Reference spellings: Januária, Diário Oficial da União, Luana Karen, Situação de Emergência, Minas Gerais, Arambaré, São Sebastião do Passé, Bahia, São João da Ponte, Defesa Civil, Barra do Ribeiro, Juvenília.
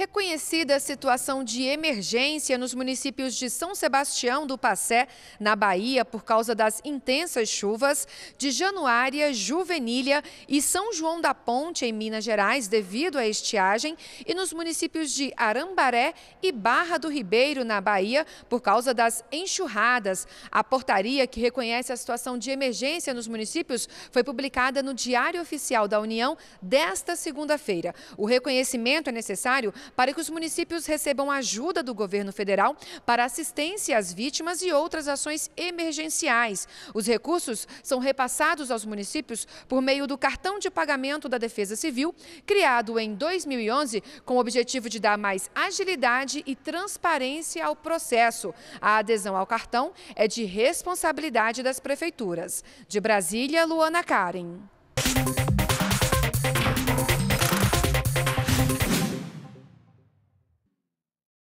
Reconhecida a situação de emergência nos municípios de São Sebastião do Passé, na Bahia, por causa das intensas chuvas, de Januária, Juvenília e São João da Ponte, em Minas Gerais, devido à estiagem, e nos municípios de Arambaré e Barra do Ribeiro, na Bahia, por causa das enxurradas. A portaria que reconhece a situação de emergência nos municípios foi publicada no Diário Oficial da União desta segunda-feira. O reconhecimento é necessário para que os municípios recebam ajuda do governo federal para assistência às vítimas e outras ações emergenciais. Os recursos são repassados aos municípios por meio do cartão de pagamento da Defesa Civil, criado em 2011 com o objetivo de dar mais agilidade e transparência ao processo. A adesão ao cartão é de responsabilidade das prefeituras. De Brasília, Luana Karen.